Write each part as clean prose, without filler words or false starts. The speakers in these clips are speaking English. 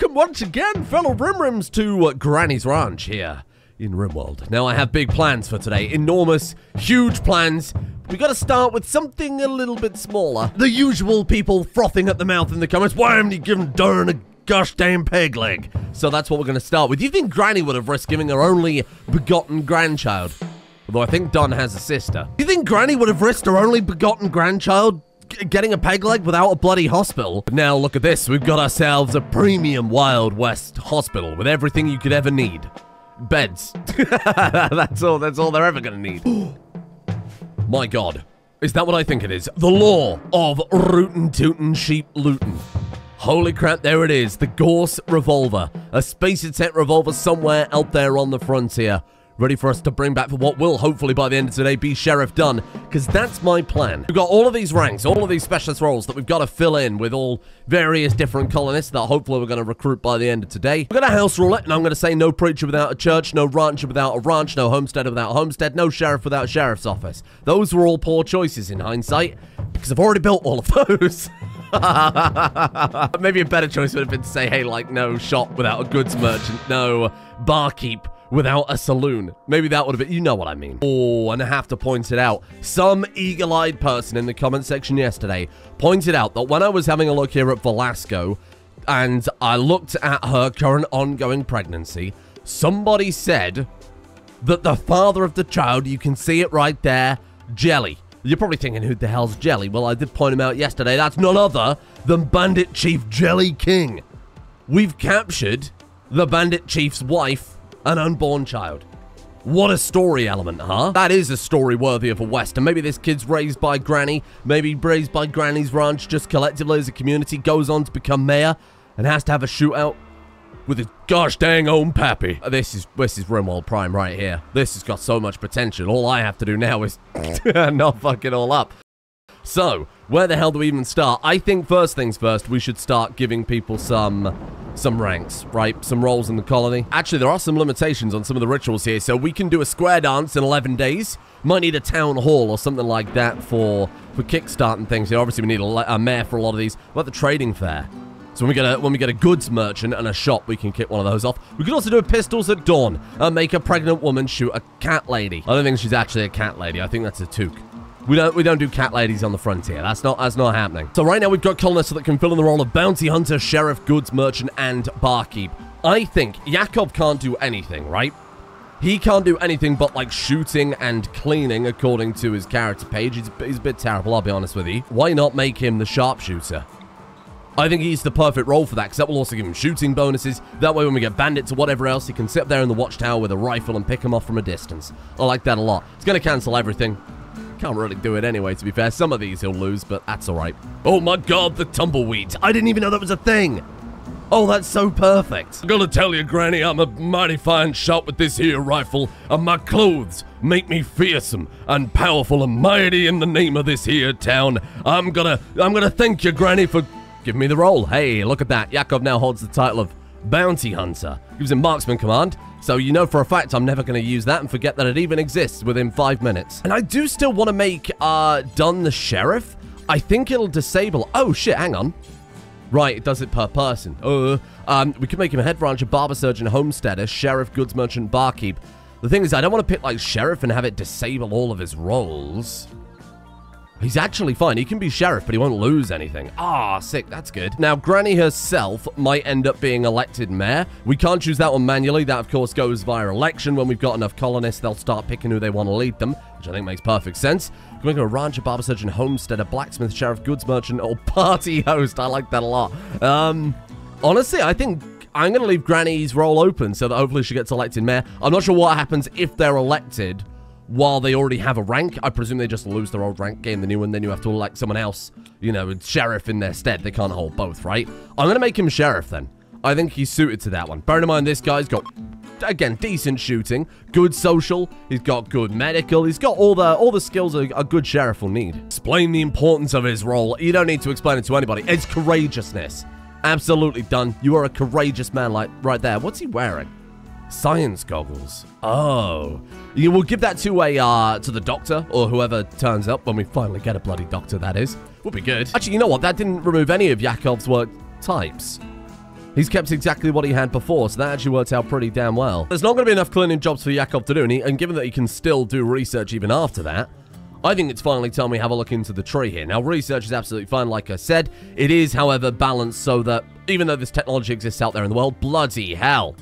welcome once again, fellow Rimrims, to Granny's Ranch here in Rimworld. Now, I have big plans for today. Enormous, huge plans. We gotta start with something a little bit smaller. The usual people frothing at the mouth in the comments. Why haven't you given Dunn a gosh damn peg leg? So that's what we're gonna start with. You'd think Granny would have risked giving her only begotten grandchild. Although I think Dunn has a sister. You think Granny would have risked her only begotten grandchild getting a peg leg without a bloody hospital? But now look at this. We've got ourselves a premium Wild West hospital with everything you could ever need. Beds. That's all they're ever gonna need. My God. Is that what I think it is? The law of rootin' tootin' sheep lootin'. Holy crap, there it is. The Gorse Revolver. A space set revolver somewhere out there on the frontier. Ready for us to bring back for what will, hopefully by the end of today, be Sheriff Dunn, because that's my plan. We've got all of these ranks, all of these specialist roles that we've got to fill in with all various different colonists that hopefully we're going to recruit by the end of today. We're going to house rule it, and I'm going to say no preacher without a church, no rancher without a ranch, no homesteader without a homestead, no sheriff without a sheriff's office. Those were all poor choices in hindsight, because I've already built all of those. Maybe a better choice would have been to say, hey, like, no shop without a goods merchant, no barkeep without a saloon. Maybe that would have been, you know what I mean. Oh, and I have to point it out. Some eagle-eyed person in the comment section yesterday pointed out that when I was having a look here at Velasco and I looked at her current ongoing pregnancy, somebody said that the father of the child, you can see it right there, Jelly. You're probably thinking, who the hell's Jelly? Well, I did point him out yesterday. That's none other than Bandit Chief Jelly King. We've captured the Bandit Chief's wife, an unborn child. What a story element, huh? That is a story worthy of a Western. Maybe this kid's raised by Granny, maybe raised by Granny's Ranch, just collectively as a community, goes on to become mayor and has to have a shootout with his gosh dang own pappy. This is Rimworld Prime right here. This has got so much potential. All I have to do now is not fuck it all up. So, where the hell do we even start? I think first things first, we should start giving people some ranks, right? Some roles in the colony. Actually, there are some limitations on some of the rituals here, so we can do a square dance in 11 days. Might need a town hall or something like that for kickstart and things. You know, obviously, we need a mayor for a lot of these. What about the trading fair? So when we get a goods merchant and a shop, we can kick one of those off. We could also do a pistols at dawn and make a pregnant woman shoot a cat lady. I don't think she's actually a cat lady. I think that's a toque. We don't do cat ladies on the frontier. That's not happening. So right now we've got colonists that can fill in the role of bounty hunter, sheriff, goods merchant, and barkeep. I think Yakov can't do anything, right? He can't do anything but like shooting and cleaning according to his character page. He's a bit terrible, I'll be honest with you. Why not make him the sharpshooter? I think he's the perfect role for that, because that will also give him shooting bonuses. That way when we get bandits or whatever else, he can sit up there in the watchtower with a rifle and pick them off from a distance. I like that a lot. It's going to cancel everything. Can't really do it anyway, to be fair. Some of these he'll lose, but that's all right. Oh my God, the tumbleweed. I didn't even know that was a thing. Oh, that's so perfect. I'm gonna tell you, Granny, I'm a mighty fine shot with this here rifle, and my clothes make me fearsome and powerful and mighty in the name of this here town. I'm gonna thank you, Granny, for giving me the role. Hey, look at that. Yakov now holds the title of bounty hunter. Gives him marksman command. So you know for a fact I'm never going to use that and forget that it even exists within 5 minutes. And I do still want to make Dunn the sheriff. I think it'll disable... Oh, shit, hang on. Right, it does it per person. We could make him a head rancher, barber surgeon, homesteader, sheriff, goods merchant, barkeep. The thing is, I don't want to pick, like, sheriff and have it disable all of his roles. He's actually fine. He can be sheriff, but he won't lose anything. Ah, sick. That's good. Now, Granny herself might end up being elected mayor. We can't choose that one manually. That, of course, goes via election. When we've got enough colonists, they'll start picking who they want to lead them, which I think makes perfect sense. We can make a rancher, barber surgeon, homesteader, blacksmith, sheriff, goods merchant, or party host. I like that a lot. Honestly, I think I'm going to leave Granny's role open so that hopefully she gets elected mayor. I'm not sure what happens if they're elected while they already have a rank. I presume they just lose their old rank, gain the new one, then you have to elect someone else, you know, sheriff in their stead. They can't hold both, right? I'm going to make him sheriff then. I think he's suited to that one. Bear in mind, this guy's got, again, decent shooting, good social, he's got good medical, he's got all the skills a good sheriff will need. Explain the importance of his role. You don't need to explain it to anybody. It's courageousness. Absolutely, Dunn. You are a courageous man, like, right there. What's he wearing? Science goggles. Oh. Yeah, we'll give that to the doctor or whoever turns up when we finally get a bloody doctor, that is. Would be good. Actually, you know what? That didn't remove any of Yakov's work types. He's kept exactly what he had before, so that actually worked out pretty damn well. There's not going to be enough cleaning jobs for Yakov to do, and given that he can still do research even after that, I think it's finally time we have a look into the tree here. Now, research is absolutely fine, like I said. It is, however, balanced so that even though this technology exists out there in the world, bloody hell.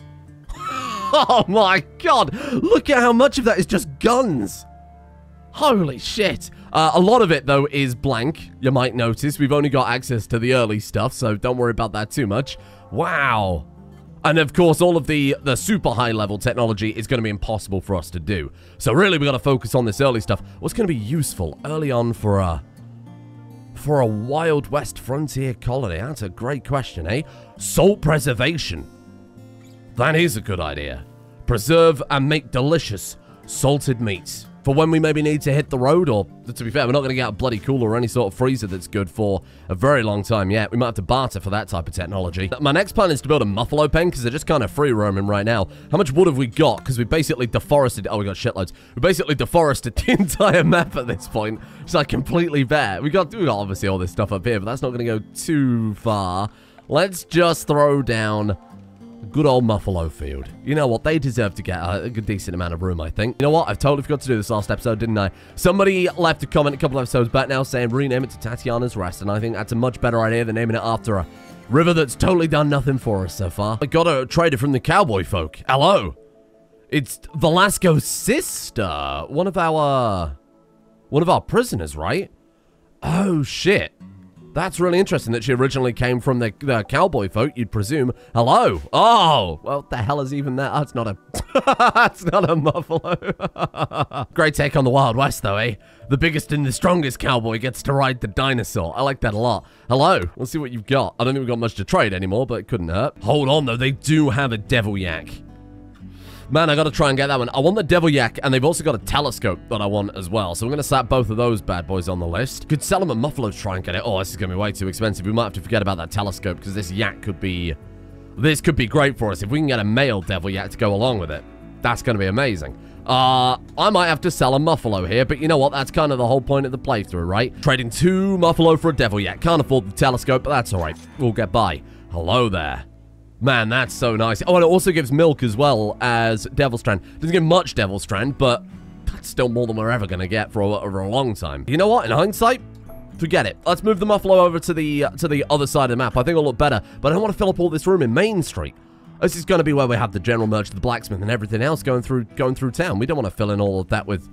Oh my god! Look at how much of that is just guns! Holy shit! A lot of it, though, is blank. You might notice we've only got access to the early stuff, so don't worry about that too much. Wow! And, of course, all of the super high-level technology is going to be impossible for us to do. So, really, we've got to focus on this early stuff. What's going to be useful early on for a Wild West frontier colony? That's a great question, eh? Salt preservation. That is a good idea. Preserve and make delicious salted meats for when we maybe need to hit the road, or, to be fair, we're not going to get a bloody cooler or any sort of freezer that's good for a very long time yet. We might have to barter for that type of technology. My next plan is to build a muffalo pen, because they're just kind of free roaming right now. How much wood have we got? Because we basically deforested... Oh, we got shitloads. We basically deforested the entire map at this point. It's like completely bare. We got obviously all this stuff up here, but that's not going to go too far. Let's just throw down... good old Muffalo Field. You know what? They deserve to get a good decent amount of room, I think. You know what? I've totally forgot to do this last episode, didn't I? Somebody left a comment a couple episodes back now saying rename it to Tatiana's Rest, and I think that's a much better idea than naming it after a river that's totally done nothing for us so far. I got a trader from the cowboy folk. Hello. It's Velasco's sister. One of our prisoners, right? Oh, shit. That's really interesting that she originally came from the cowboy folk, you'd presume. Hello. Oh, well, what the hell is even that? Oh, it's not a... it's not a muffalo. Great take on the Wild West, though, eh? The biggest and the strongest cowboy gets to ride the dinosaur. I like that a lot. Hello. Let's see what you've got. I don't think we've got much to trade anymore, but it couldn't hurt. Hold on, though. They do have a devil yak. Man, I got to try and get that one. I want the devil yak, and they've also got a telescope that I want as well. So I'm going to slap both of those bad boys on the list. Could sell them at Muffalo to try and get it. Oh, this is going to be way too expensive. We might have to forget about that telescope, because this yak could be... this could be great for us. If we can get a male devil yak to go along with it, that's going to be amazing. I might have to sell a muffalo here, but you know what? That's kind of the whole point of the playthrough, right? Trading two muffalo for a devil yak. Can't afford the telescope, but that's all right. We'll get by. Hello there. Man, that's so nice. Oh, and it also gives milk as well as Devil's Strand. Doesn't give much Devil's Strand, but that's still more than we're ever going to get for a long time. You know what? In hindsight, forget it. Let's move the Muffalo over to the other side of the map. I think it'll look better, but I don't want to fill up all this room in Main Street. This is going to be where we have the general merch, the blacksmith, and everything else going through town. We don't want to fill in all of that with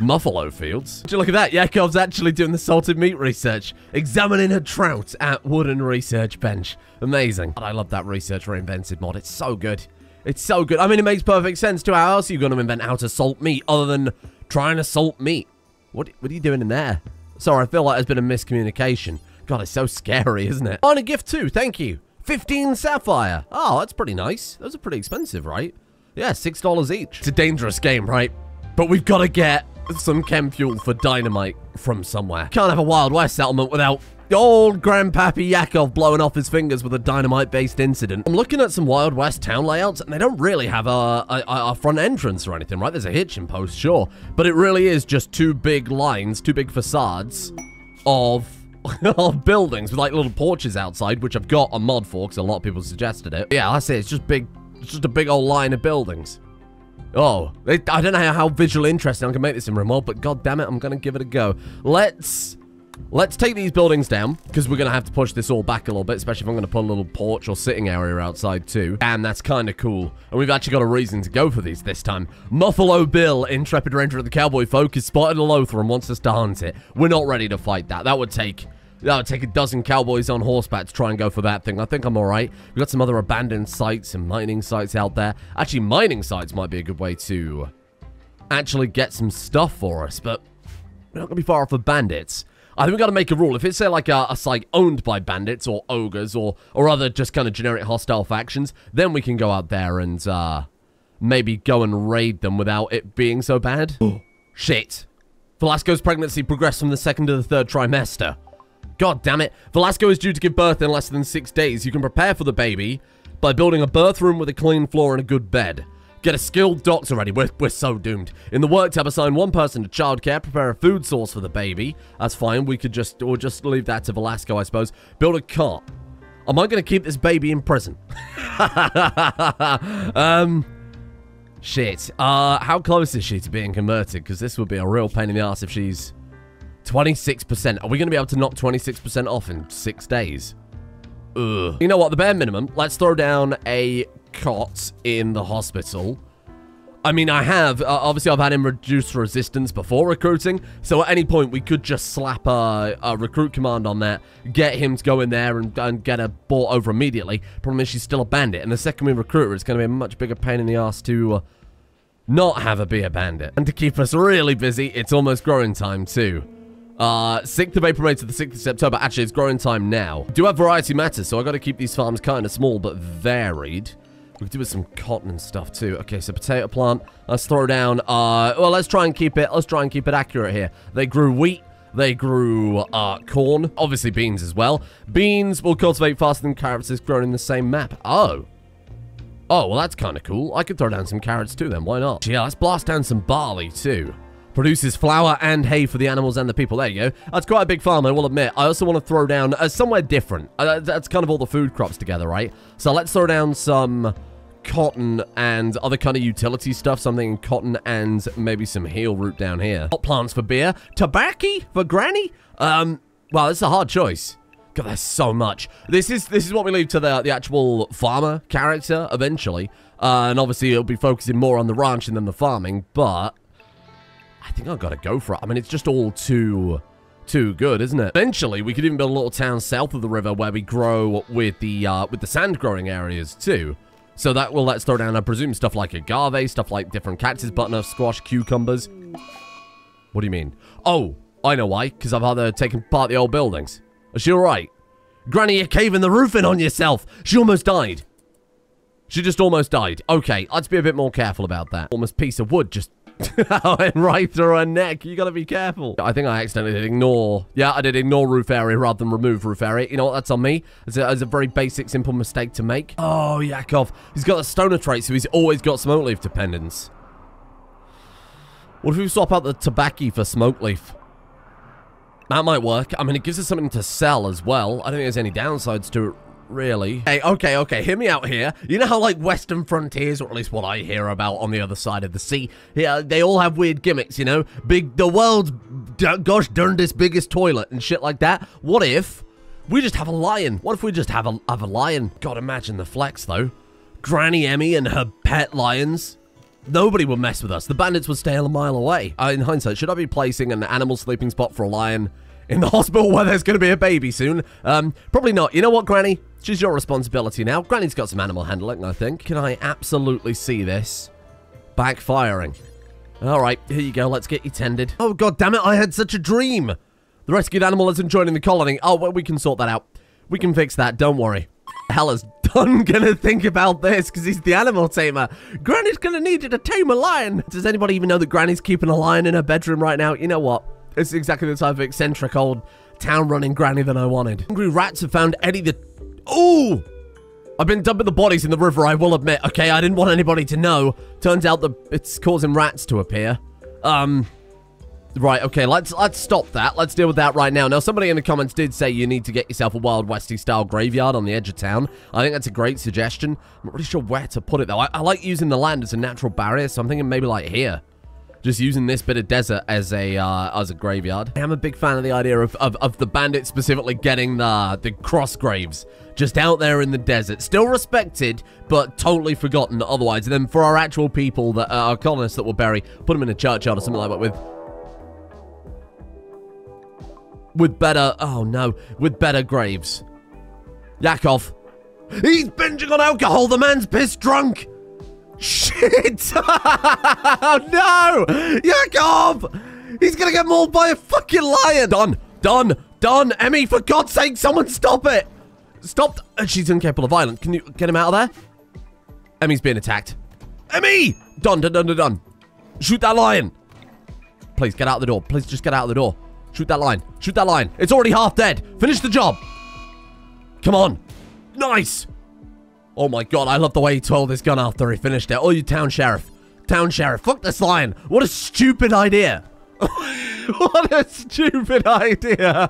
Muffalo fields. Would you look at that? Yakov's actually doing the salted meat research. Examining a trout at wooden research bench. Amazing. God, I love that research reinvented mod. It's so good. It's so good. I mean, it makes perfect sense to how else are you going to invent how to salt meat other than trying to salt meat? What are you doing in there? Sorry, I feel like there's been a miscommunication. God, it's so scary, isn't it? Oh, and a gift too. Thank you. 15 sapphire. Oh, that's pretty nice. Those are pretty expensive, right? Yeah, $6 each. It's a dangerous game, right? But we've got to get some chem fuel for dynamite from somewhere. Can't have a Wild West settlement without old Grandpappy Yakov blowing off his fingers with a dynamite-based incident. I'm looking at some Wild West town layouts, and they don't really have a front entrance or anything, right? There's a hitching post, sure. But it really is just two big lines, two big facades of buildings with, like, little porches outside, which I've got a mod for because a lot of people suggested it. Yeah, I see. It's just a big old line of buildings. Oh, I don't know how visually interesting I can make this in Rimworld, but god damn it, I'm going to give it a go. Let's take these buildings down, because we're going to have to push this all back a little bit, especially if I'm going to put a little porch or sitting area outside too. And that's kind of cool. And we've actually got a reason to go for these this time. Muffalo Bill, intrepid ranger of the cowboy folk, has spotted a Lothar and wants us to hunt it. We're not ready to fight that. That would take a dozen cowboys on horseback to try and go for that thing. I think I'm all right. We've got some other abandoned sites and mining sites out there. Actually, mining sites might be a good way to actually get some stuff for us, but we're not going to be far off of bandits. I think we've got to make a rule. If it's, say, like a site owned by bandits or ogres or other just kind of generic hostile factions, then we can go out there and maybe go and raid them without it being so bad. Shit. Velasco's pregnancy progressed from the second to the third trimester. God damn it. Velasco is due to give birth in less than 6 days. You can prepare for the baby by building a birth room with a clean floor and a good bed. Get a skilled doctor ready. We're so doomed. In the work tab, assign one person to childcare. Prepare a food source for the baby. That's fine. We'll just leave that to Velasco, I suppose. Build a cot. Am I going to keep this baby in prison? Shit. How close is she to being converted? Because this would be a real pain in the ass if she's 26%. Are we going to be able to knock 26% off in 6 days? Ugh. You know what? The bare minimum. Let's throw down a cot in the hospital. I mean, I have. Obviously, I've had him reduce resistance before recruiting. So, at any point, we could just slap a recruit command on that. Get him to go in there and get her bought over immediately. Problem is, she's still a bandit. And the second we recruit her, it's going to be a much bigger pain in the ass to not have her be a bandit. And to keep us really busy, it's almost growing time, too. 6th of April to the 6th of September. Actually, it's growing time now. I do have variety matters, so I've got to keep these farms kind of small but varied. We could do with some cotton and stuff too. Okay, so potato plant. Let's throw down. Well, let's try and keep it. Let's try and keep it accurate here. They grew wheat. They grew corn. Obviously beans as well. Beans will cultivate faster than carrots is grown in the same map. Oh. Oh, well that's kind of cool. I could throw down some carrots too then. Why not? Yeah, let's blast down some barley too. Produces flour and hay for the animals and the people. There you go. That's quite a big farm, I will admit. I also want to throw down somewhere different. That's kind of all the food crops together, right? So let's throw down some cotton and other kind of utility stuff. Something in cotton and maybe some heel root down here. Hot plants for beer. Tobacco for granny? Wow, that's a hard choice. God, there's so much. This is what we leave to the actual farmer character eventually. And obviously, it'll be focusing more on the ranch and then the farming, but I think I've got to go for it. I mean, it's just all too good, isn't it? Eventually, we could even build a little town south of the river where we grow with the sand growing areas too. So that will let's throw down, I presume, stuff like agave, stuff like different cactus, butternut, squash, cucumbers. What do you mean? Oh, I know why. Because I've either taken part of the old buildings. Is she all right? Granny, you're caving the roof in on yourself. She almost died. She just almost died. Okay, let's be a bit more careful about that. Almost piece of wood just went right through her neck. You gotta be careful. I think I accidentally did ignore. Yeah, I did ignore roof area rather than remove roof area. You know what? That's on me. It's a very basic, simple mistake to make. Oh, Yakov. He's got a stoner trait, so he's always got smoke leaf dependence. What if we swap out the tobacco for smoke leaf? That might work. I mean, it gives us something to sell as well. I don't think there's any downsides to it. Really? Hey, okay, hear me out here. You know how, like, Western frontiers, or at least what I hear about on the other side of the sea, yeah, they all have weird gimmicks, you know? The world's, gosh darn this biggest toilet and shit like that. What if we just have a lion? What if we just have a lion? God, imagine the flex, though. Granny Emmy and her pet lions. Nobody would mess with us. The bandits would stay a mile away. In hindsight, should I be placing an animal sleeping spot for a lion in the hospital where there's going to be a baby soon? Probably not. You know what, Granny? She's your responsibility now. Granny's got some animal handling, I think. Can I absolutely see this backfiring? All right, here you go. Let's get you tended. Oh, God damn it. I had such a dream. The rescued animal isn't joining the colony. Oh, well, we can sort that out. We can fix that. Don't worry. Hell is Dunn gonna think about this because he's the animal tamer. Granny's gonna need you to tame a lion. Does anybody even know that Granny's keeping a lion in her bedroom right now? You know what? It's exactly the type of eccentric old town-running granny that I wanted. Hungry rats have found Eddie the... Ooh! I've been dumping the bodies in the river, I will admit. Okay, I didn't want anybody to know. Turns out that it's causing rats to appear. Right, okay, let's stop that. Let's deal with that right now. Now, somebody in the comments did say you need to get yourself a Wild Westy-style graveyard on the edge of town. I think that's a great suggestion. I'm not really sure where to put it, though. I like using the land as a natural barrier, so I'm thinking maybe, like, here. Just using this bit of desert as a graveyard. I am a big fan of the idea of the bandits specifically getting the cross graves just out there in the desert. Still respected, but totally forgotten otherwise. And then for our actual people, that our colonists that will bury, put them in a churchyard or something like that with better graves. Yakov. He's binging on alcohol. The man's piss drunk. Shit! Oh no! Yakov! He's gonna get mauled by a fucking lion! Done! Emmy, for God's sake, someone stop it! Stop! She's incapable of violence. Can you get him out of there? Emmy's being attacked. Emmy! Done! Shoot that lion! Please, get out of the door. Please, just get out of the door. Shoot that lion. Shoot that lion. It's already half dead. Finish the job! Come on! Nice! Oh my God, I love the way he twirled his gun after he finished it. Oh, you town sheriff. Fuck this lion. What a stupid idea. What a stupid idea.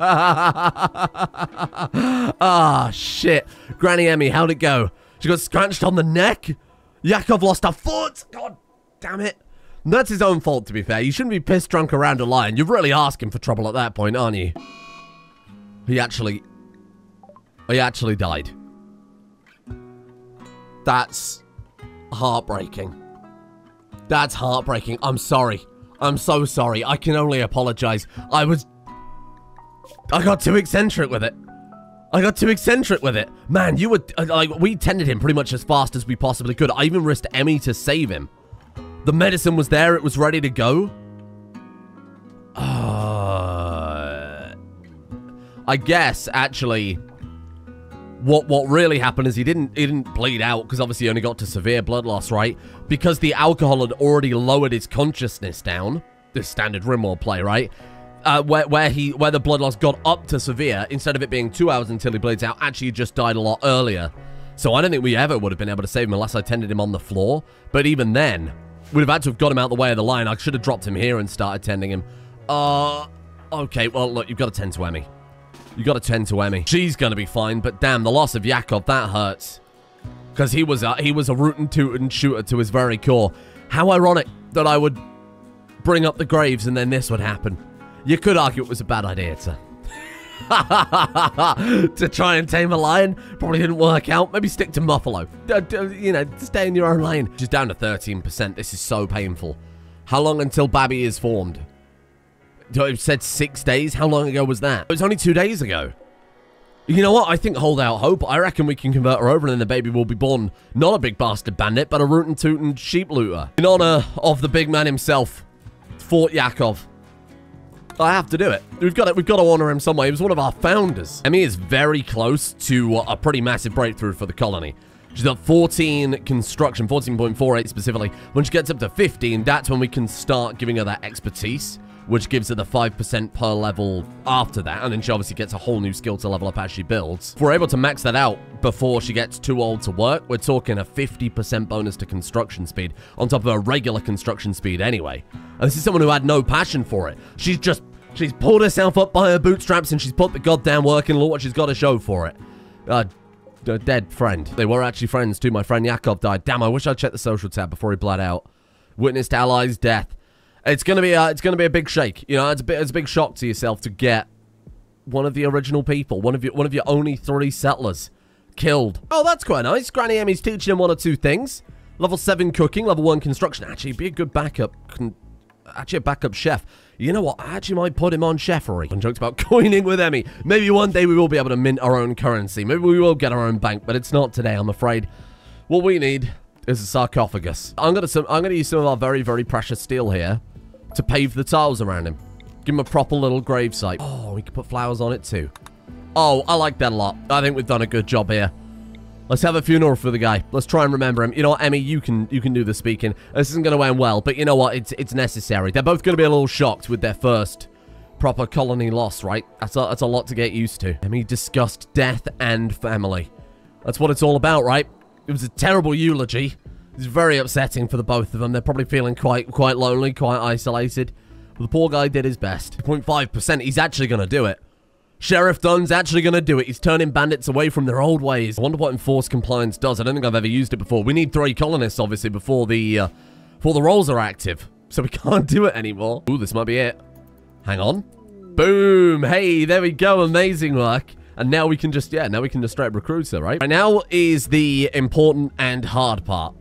Ah, oh, shit. Granny Emmy, how'd it go? She got scratched on the neck? Yakov lost a foot? God damn it. That's his own fault, to be fair. You shouldn't be pissed drunk around a lion. You're really asking for trouble at that point, aren't you? He actually died. That's heartbreaking. That's heartbreaking. I'm sorry. I'm so sorry. I can only apologize. I got too eccentric with it. Man, you were... Like, we tended him pretty much as fast as we possibly could. I even risked Emmy to save him. The medicine was there. It was ready to go. I guess, actually... What really happened is he didn't bleed out, because obviously he only got to severe blood loss, right? Because the alcohol had already lowered his consciousness down, this standard Rimworld play, right? Where the blood loss got up to severe, instead of it being 2 hours until he bleeds out, actually he just died a lot earlier. So I don't think we ever would have been able to save him unless I tended him on the floor. But even then, we'd have had to have got him out the way of the line. I should have dropped him here and started tending him. Okay, well, look, you've got to tend to Emmy. You gotta tend to Emmy. She's gonna be fine, but damn, the loss of Yakov, that hurts. Because he was a rootin' tootin' shooter to his very core. How ironic that I would bring up the graves and then this would happen. You could argue it was a bad idea to try and tame a lion. Probably didn't work out. Maybe stick to Muffalo. You know, stay in your own lane. She's down to 13%. This is so painful. How long until Babby is formed? It said 6 days. How long ago was that? It was only 2 days ago. You know what? I think hold out hope. I reckon we can convert her over and then the baby will be born. Not a big bastard bandit, but a rootin' tootin' sheep looter. In honor of the big man himself, Fort Yakov. I have to do it. We've got to honor him some way. He was one of our founders. Emmy is very close to a pretty massive breakthrough for the colony. She's at 14 construction, 14.48 specifically. When she gets up to 15, that's when we can start giving her that expertise, which gives her the 5% per level after that, and then she obviously gets a whole new skill to level up as she builds. If we're able to max that out before she gets too old to work, we're talking a 50% bonus to construction speed, on top of her regular construction speed anyway. And this is someone who had no passion for it. She's pulled herself up by her bootstraps, and she's put the goddamn work in. Look what she's got to show for it. A dead friend. They were actually friends too. My friend Yakov died. Damn, I wish I'd checked the social tab before he bled out. Witnessed allies' death. It's gonna be a big shake. You know, it's a big shock to yourself to get one of the original people, one of your only three settlers killed. Oh, that's quite nice. Granny Emmy's teaching him one or two things: level 7 cooking, level 1 construction. Actually, be a good backup. a backup chef. You know what? I actually might put him on chefery. I'm jokes about coining with Emmy. Maybe one day we will be able to mint our own currency. Maybe we will get our own bank, but it's not today, I'm afraid. What we need is a sarcophagus. I'm gonna use some of our very, very precious steel here to pave the tiles around him. Give him a proper little grave site. Oh, we can put flowers on it too. Oh, I like that a lot. I think we've done a good job here. Let's have a funeral for the guy. Let's try and remember him. You know what, Emmy, you can do the speaking. This isn't going to end well, but you know what? It's necessary. They're both going to be a little shocked with their first proper colony loss, right? That's a lot to get used to. Emmy discussed death and family. That's what it's all about, right? It was a terrible eulogy. It's very upsetting for the both of them. They're probably feeling quite lonely, quite isolated. But the poor guy did his best. 0.5%, he's actually going to do it. Sheriff Dunn's actually going to do it. He's turning bandits away from their old ways. I wonder what enforced compliance does. I don't think I've ever used it before. We need 3 colonists, obviously, before the rolls are active. So we can't do it anymore. Ooh, this might be it. Hang on. Boom. Hey, there we go. Amazing work. And now we can just, yeah, now we can just straight recruit her, right? Right now is the important and hard part.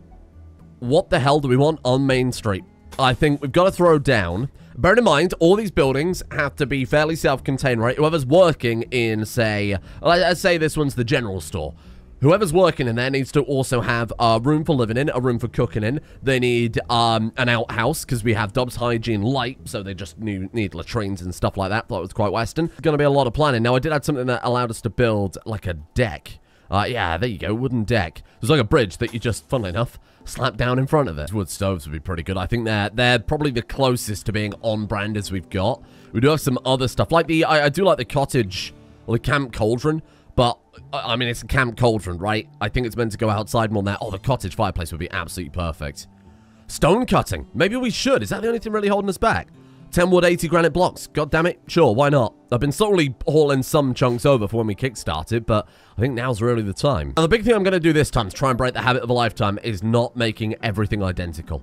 What the hell do we want on Main Street? I think we've got to throw down. Bear in mind, all these buildings have to be fairly self-contained, right? Whoever's working in, say, let's say this one's the general store. Whoever's working in there needs to also have a room for living in, a room for cooking in. They need an outhouse, because we have Dobbs Hygiene Light, so they just need latrines and stuff like that. That was quite Western. It's going to be a lot of planning. Now, I did have something that allowed us to build, like, a deck. Yeah, there you go, wooden deck. There's like a bridge that you just, funnily enough, slap down in front of it. Wood stoves would be pretty good. I think they're probably the closest to being on-brand as we've got. We do have some other stuff. Like I do like the cottage, or the camp cauldron, but, I mean, it's a camp cauldron, right? I think it's meant to go outside more than that. Oh, the cottage fireplace would be absolutely perfect. Stone cutting. Maybe we should. Is that the only thing really holding us back? 10 wood, 80 granite blocks. God damn it. Sure, why not? I've been slowly hauling some chunks over for when we kickstarted, but I think now's really the time. Now, the big thing I'm going to do this time to try and break the habit of a lifetime is not making everything identical.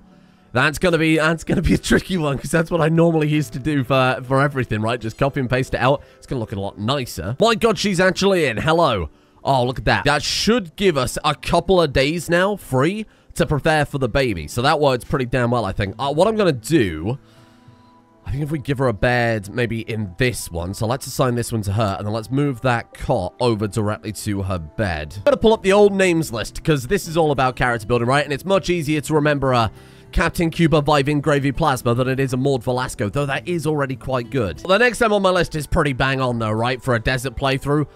That's gonna be a tricky one, because that's what I normally used to do for everything, right? Just copy and paste it out. It's gonna look a lot nicer. My God, she's actually in. Hello. Oh, look at that. That should give us a couple of days now free to prepare for the baby. So that works pretty damn well, I think. What I'm gonna do, I think if we give her a bed maybe in this one, so let's assign this one to her, and then let's move that cot over directly to her bed. I'm gonna pull up the old names list, because this is all about character building, right? And it's much easier to remember a Captain Cuba Viving Gravy Plasma than it is a Maud Velasco, though that is already quite good. The next time on my list is pretty bang on though, right, for a desert playthrough.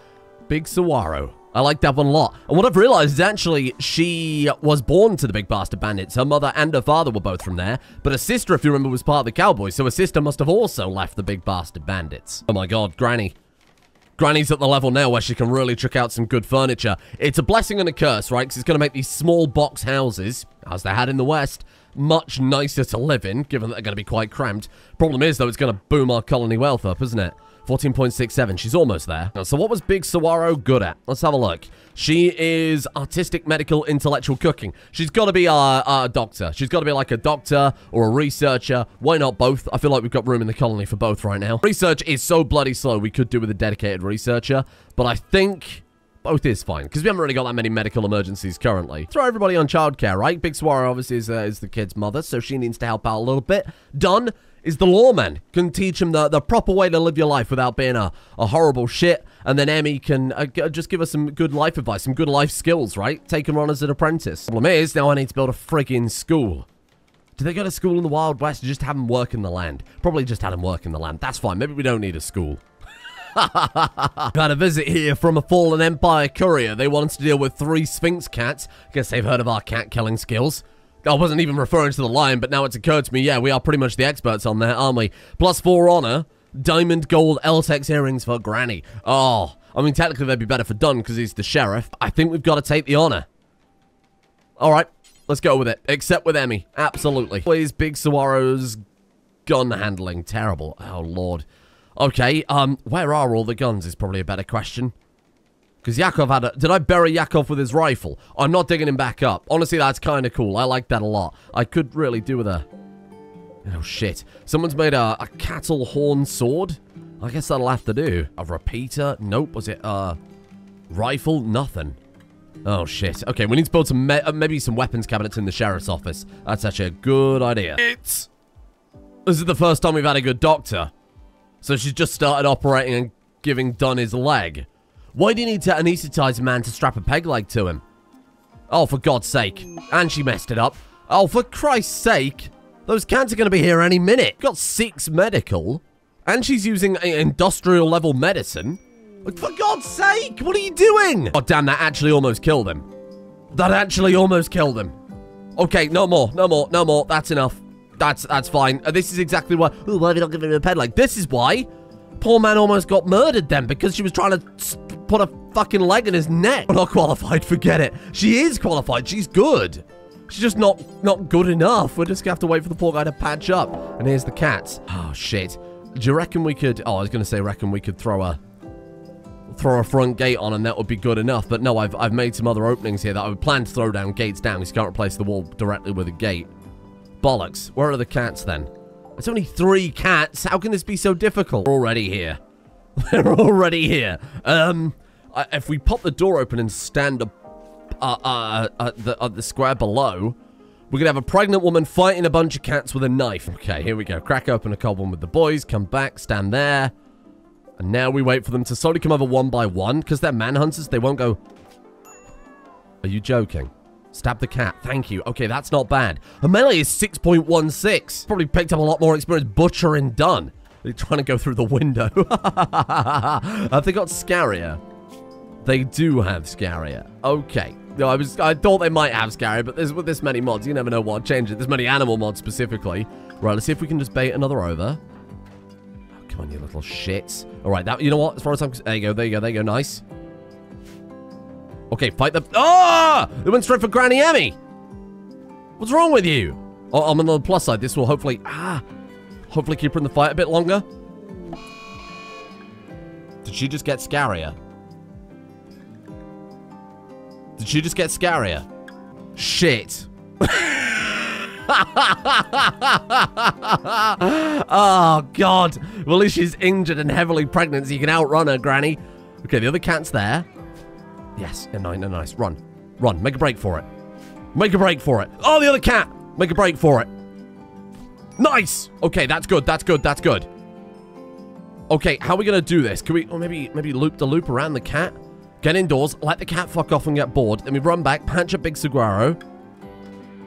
Big Saguaro. I like that one a lot. And what I've realized is actually she was born to the Big Bastard Bandits. Her mother and her father were both from there, but her sister, if you remember, was part of the Cowboys, so her sister must have also left the Big Bastard Bandits. Oh my God, Granny. Granny's at the level now where she can really trick out some good furniture. It's a blessing and a curse, right, because it's going to make these small box houses, as they had in the West, much nicer to live in, given that they're going to be quite cramped. Problem is, though, it's going to boom our colony wealth up, isn't it? 14.67. She's almost there. So what was Big Saguaro good at? Let's have a look. She is artistic, medical, intellectual, cooking. She's got to be our doctor. She's got to be like a doctor or a researcher. Why not both? I feel like we've got room in the colony for both right now. Research is so bloody slow. We could do with a dedicated researcher, but I think both is fine, because we haven't really got that many medical emergencies currently. Throw everybody on childcare, right? Big Saguaro obviously is the kid's mother, so she needs to help out a little bit. Dunn is the lawman. Can teach him the proper way to live your life without being a horrible shit. And then Emmy can just give us some good life advice, some good life skills, right? Take him on as an apprentice. Problem is, now I need to build a friggin' school. Did they go to school in the Wild West or just have him work in the land? Probably just had him work in the land. That's fine. Maybe we don't need a school. Got a visit here from a fallen Empire courier. They wanted to deal with 3 Sphinx cats. Guess they've heard of our cat-killing skills. I wasn't even referring to the lion, but now it's occurred to me, yeah, we are pretty much the experts on that, aren't we? +4 honor, diamond gold LTEX earrings for Granny. Oh, I mean, technically they'd be better for Dunn because he's the sheriff. I think we've got to take the honor. All right, let's go with it, except with Emmy, absolutely. Please, Big Saguaro's gun handling, terrible. Oh, Lord. Okay, where are all the guns is probably a better question. Because Yakov had a... Did I bury Yakov with his rifle? I'm not digging him back up. Honestly, that's kind of cool. I like that a lot. I could really do with a... Oh, shit. Someone's made a cattle horn sword? I guess that'll have to do. A repeater? Nope. Was it, rifle? Nothing. Oh, shit. Okay, we need to build some... maybe some weapons cabinets in the sheriff's office. That's actually a good idea. This is the first time we've had a good doctor. So she's just started operating and giving Dunn his leg. Why do you need to anesthetize a man to strap a peg leg to him? Oh, for God's sake. And she messed it up. Oh, for Christ's sake. Those cats are going to be here any minute. Got 6 medical. And she's using industrial level medicine. Like, for God's sake, what are you doing? Oh, damn, that actually almost killed him. That actually almost killed him. Okay, no more. That's enough. That's fine. This is exactly why... Ooh, why are we not giving him a peg leg? This is why poor man almost got murdered then, because she was trying to put a fucking leg in his neck. We're not qualified, forget it. She is qualified, she's good. She's just not good enough. We're just gonna have to wait for the poor guy to patch up. And here's the cats. Oh, shit. Do you reckon we could... Oh, I was gonna say, reckon we could throw a front gate on and that would be good enough, but no, I've made some other openings here that I would plan to throw down gates down, because you can't replace the wall directly with a gate. Bollocks. Where are the cats then? It's only 3 cats. How can this be so difficult? We're already here. They're already here. If we pop the door open and stand up the square below, we're gonna have a pregnant woman fighting a bunch of cats with a knife. Okay, here we go. Crack open a cold one with the boys. Come back. Stand there. And now we wait for them to slowly come over one by one, because they're manhunters. They won't go... Are you joking? Stab the cat. Thank you. Okay, that's not bad. Her melee is 6.16. Probably picked up a lot more experience butchering Dunn. They're trying to go through the window. Have they got Scaria? They do have Scaria. Okay. No, I thought they might have Scaria, but with this many mods, you never know what changes. This many animal mods specifically. Right, let's see if we can just bait another over. Oh, come on, you little shits. All right, that, you know what? As far as I'm... There you go. Nice. Okay, fight them. Ah! Oh! They went straight for Granny Emmy. What's wrong with you? Oh, I'm on the plus side. This will hopefully... Ah. Hopefully keep her in the fight a bit longer. Did she just get Scaria? Did she just get Scaria? Shit. Oh, God. Well, at least she's injured and heavily pregnant, so you can outrun her, Granny. Okay, the other cat's there. Yes, nice. Run. Run. Make a break for it. Make a break for it. Oh, the other cat. Make a break for it. Nice. Okay, that's good. That's good. That's good. Okay, how are we going to do this? Can we... Oh, maybe loop the loop around the cat. Get indoors. Let the cat fuck off and get bored. Then we run back. Punch a Big Saguaro.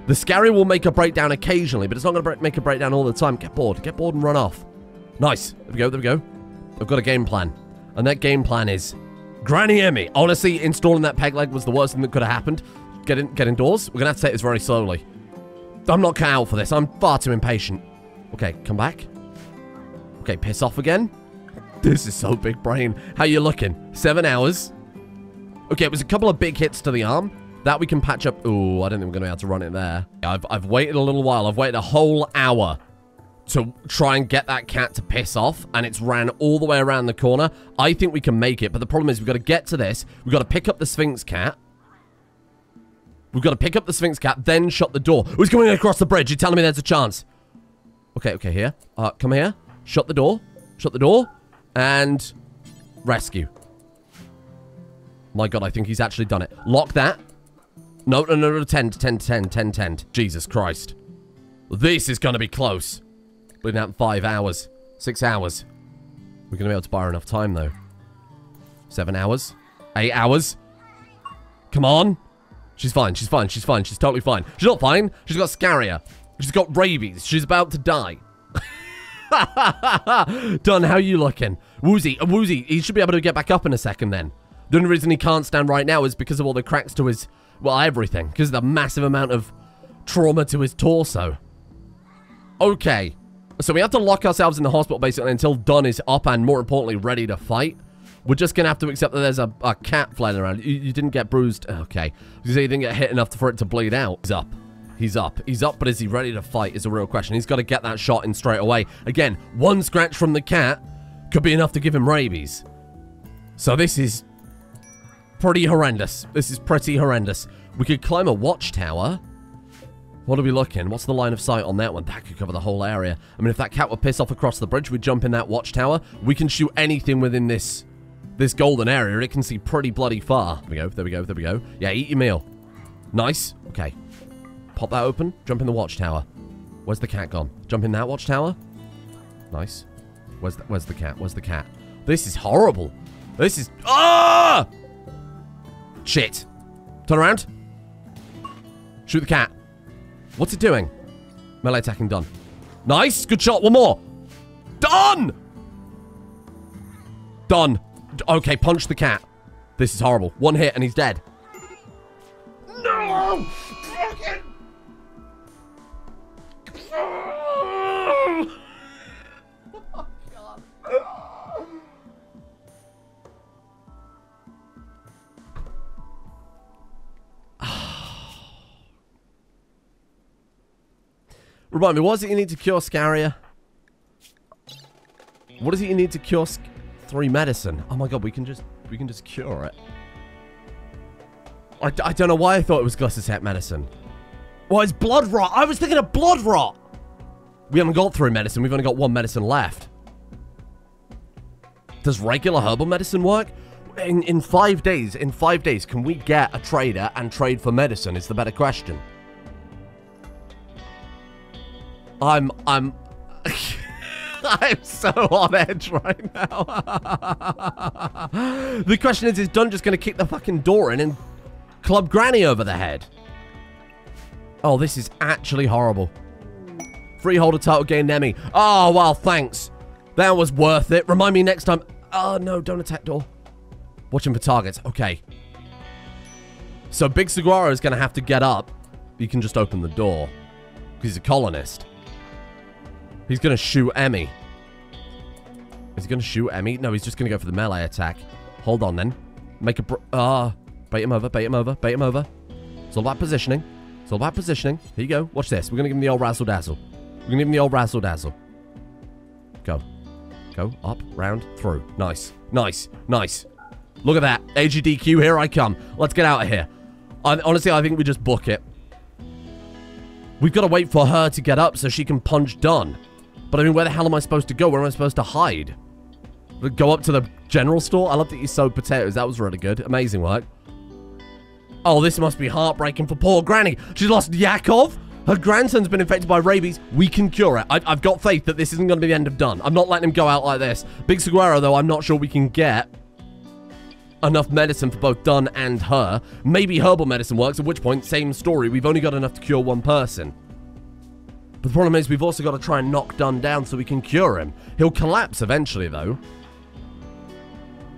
The Scaria will make a breakdown occasionally, but it's not going to make a breakdown all the time. Get bored. Get bored and run off. Nice. There we go. There we go. I've got a game plan. And that game plan is Granny Emmy. Honestly, installing that peg leg was the worst thing that could have happened. Get indoors. We're going to have to take this very slowly. I'm not cut out for this. I'm far too impatient. Okay, come back. Okay, piss off again. This is so big brain. How you looking? 7 hours. Okay, it was a couple of big hits to the arm. That we can patch up. Ooh, I don't think we're going to be able to run it there. I've waited a little while. I've waited a whole hour to try and get that cat to piss off, and it's ran all the way around the corner. I think we can make it, but the problem is we've got to get to this. We've got to pick up the Sphinx cat. We've got to pick up the Sphinx cat, then shut the door. Who's coming across the bridge? You're telling me there's a chance. Okay, here. Come here. Shut the door. Shut the door. And rescue. My God, I think he's actually done it. Lock that. No, tend. Jesus Christ. This is going to be close. Bleeding out in 5 hours. 6 hours. We're going to be able to buy her enough time, though. 7 hours. 8 hours. Come on. She's fine. She's fine. She's fine. She's totally fine. She's not fine. She's got Scaria. She's got rabies. She's about to die. Dunn, how you looking? Woozy. He should be able to get back up in a second, then. The only reason he can't stand right now is because of all the cracks to his... Well, everything, because of the massive amount of trauma to his torso. Okay, so we have to lock ourselves in the hospital, basically, until Dunn is up and, more importantly, ready to fight. We're just going to have to accept that there's a cat flying around. You didn't get bruised. Okay, you say you didn't get hit enough for it to bleed out. He's up, but is he ready to fight is a real question. He's got to get that shot in straight away. Again, one scratch from the cat could be enough to give him rabies. So this is... pretty horrendous. This is pretty horrendous. We could climb a watchtower. What are we looking? What's the line of sight on that one? That could cover the whole area. I mean, if that cat would piss off across the bridge, we'd jump in that watchtower. We can shoot anything within this golden area. It can see pretty bloody far. There we go. Yeah, eat your meal. Nice. Okay. Pop that open. Jump in the watchtower. Where's the cat gone? Jump in that watchtower. Nice. Where's the cat? This is horrible. This is... Ah! Shit. Turn around. Shoot the cat. What's it doing? Melee attacking Dunn. Nice. Good shot. One more. Dunn. Okay, punch the cat. This is horrible. One hit and he's dead. No! Fucking... Oh, God. Remind me, what is it you need to cure Scaria? What is it you need to cure 3 medicine? Oh my God, we can just cure it. I don't know why I thought it was glycosate medicine. Well, it's blood rot. I was thinking of blood rot. We haven't got 3 medicine. We've only got 1 medicine left. Does regular herbal medicine work? In five days, can we get a trader and trade for medicine is the better question. I'm so on edge right now. The question is Dunn just going to kick the fucking door in and club Granny over the head? Oh, this is actually horrible. Freeholder title gained Emmy. Oh, well, thanks. That was worth it. Remind me next time. Oh, no, don't attack door. Watching for targets. Okay. So Big Saguaro is going to have to get up. You can just open the door. Because he's a colonist. He's going to shoot Emmy. Is he going to shoot Emmy? No, he's just going to go for the melee attack. Hold on, then. Make a... Bait him over. It's all about positioning. Here you go. Watch this. We're going to give him the old razzle-dazzle. Go up, round, through. Nice. Nice. Nice. Look at that. AGDQ, here I come. Let's get out of here. Honestly, I think we just book it. We've got to wait for her to get up so she can punch Dunn. But I mean, where the hell am I supposed to go? Where am I supposed to hide? Go up to the general store? I love that you sowed potatoes. That was really good. Amazing work. Oh, this must be heartbreaking for poor Granny. She's lost Yakov. Her grandson's been infected by rabies. We can cure it. I've got faith that this isn't going to be the end of Dunn. I'm not letting him go out like this. Big Saguaro, though, I'm not sure we can get enough medicine for both Dunn and her. Maybe herbal medicine works, at which point, same story. We've only got enough to cure one person. But the problem is we've also got to try and knock Dunn down so we can cure him. He'll collapse eventually, though.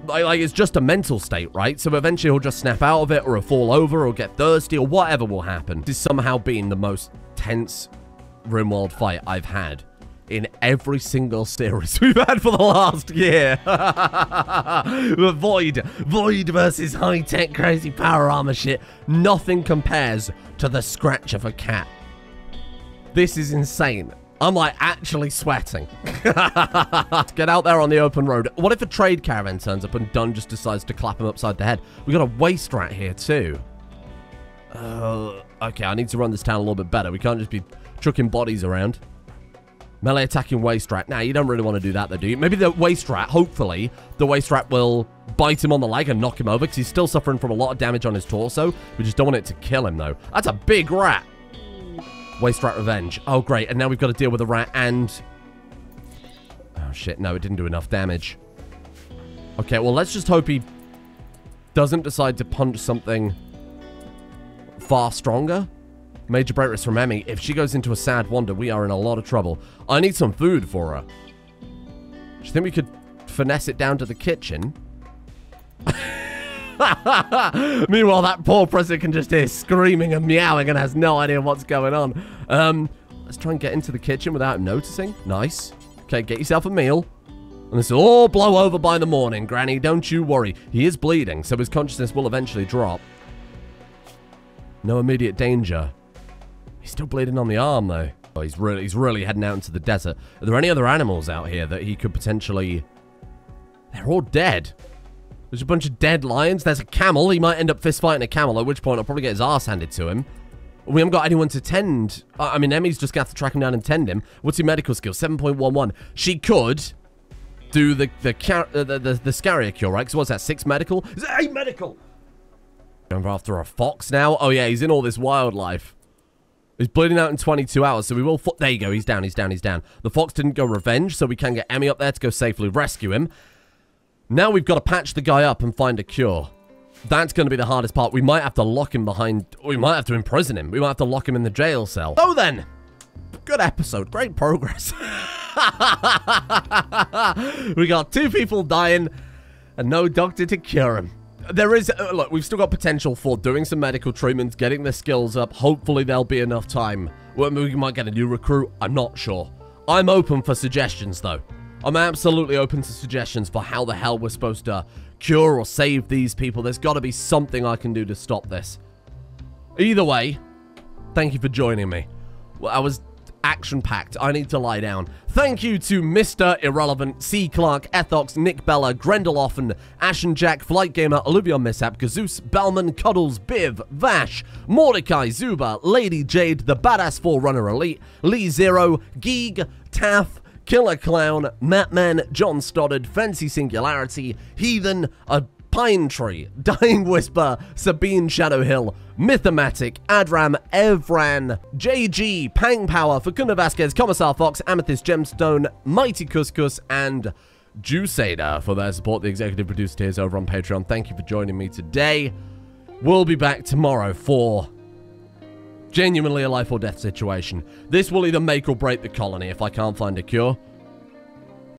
Like, it's just a mental state, right? So eventually he'll just snap out of it, or he'll fall over, or get thirsty, or whatever will happen. This has somehow been the most tense Rimworld fight I've had in every single series we've had for the last year. Void versus high-tech crazy power armor shit. Nothing compares to the scratch of a cat. This is insane. I'm, like, actually sweating. Get out there on the open road. What if a trade caravan turns up and Dunn just decides to clap him upside the head? We got a waste rat here, too. Okay, I need to run this town a little bit better. We can't just be chucking bodies around. Melee attacking waste rat. Nah, you don't really want to do that, though, do you? Maybe the waste rat, hopefully, the waste rat will bite him on the leg and knock him over, because he's still suffering from a lot of damage on his torso. We just don't want it to kill him, though. That's a big rat. Waste rat revenge. Oh, great. And now we've got to deal with a rat and... oh, shit. No, it didn't do enough damage. Okay, well, let's just hope he doesn't decide to punch something far stronger. Major break risk from Emmy. If she goes into a sad wander, we are in a lot of trouble. I need some food for her. Do you think we could finesse it down to the kitchen? Meanwhile, that poor person can just hear screaming and meowing and has no idea what's going on. Let's try and get into the kitchen without him noticing. Nice. Okay, get yourself a meal. And this will all blow over by the morning, Granny. Don't you worry. He is bleeding, so his consciousness will eventually drop. No immediate danger. He's still bleeding on the arm, though. Oh, he's really heading out into the desert. Are there any other animals out here that he could potentially... they're all dead. There's a bunch of dead lions. There's a camel. He might end up fistfighting a camel, at which point I'll probably get his ass handed to him. We haven't got anyone to tend. I mean, Emmy's just going to have to track him down and tend him. What's your medical skill? 7.11. She could do the Scaria cure, right? Because what's that? 6 medical? It's 8 medical! Going after a fox now? Oh, yeah. He's in all this wildlife. He's bleeding out in 22 hours, so we will... there you go. He's down. He's down. He's down. The fox didn't go revenge, so we can get Emmy up there to go safely rescue him. Now we've got to patch the guy up and find a cure. That's going to be the hardest part. We might have to lock him behind... we might have to imprison him. We might have to lock him in the jail cell. So then, good episode. Great progress. We got 2 people dying and no doctor to cure him. There is... look, we've still got potential for doing some medical treatments, getting the skills up. Hopefully, there'll be enough time. We might get a new recruit. I'm not sure. I'm open for suggestions, though. I'm absolutely open to suggestions for how the hell we're supposed to cure or save these people. There's got to be something I can do to stop this. Either way, thank you for joining me. Well, I was action-packed. I need to lie down. Thank you to Mr. Irrelevant, C. Clark, Ethox, Nick Bella, Grendeloffen, Ashen Jack, Flight Gamer, Alluvion Mishap, Gazoos, Bellman, Cuddles, Biv, Vash, Mordecai, Zuba, Lady Jade, The Badass Forerunner Elite, Lee Zero, Geeg, Taff, Killer Clown, Matman, John Stoddard, Fancy Singularity, Heathen, A Pine Tree, Dying Whisper, Sabine Shadowhill, Mythomatic, Adram, Evran, JG, Pang Power, Facunda Vasquez, Commissar Fox, Amethyst Gemstone, Mighty Couscous, and Jusader for their support. The executive producer tiers over on Patreon. Thank you for joining me today. We'll be back tomorrow for... genuinely a life or death situation. This will either make or break the colony if I can't find a cure.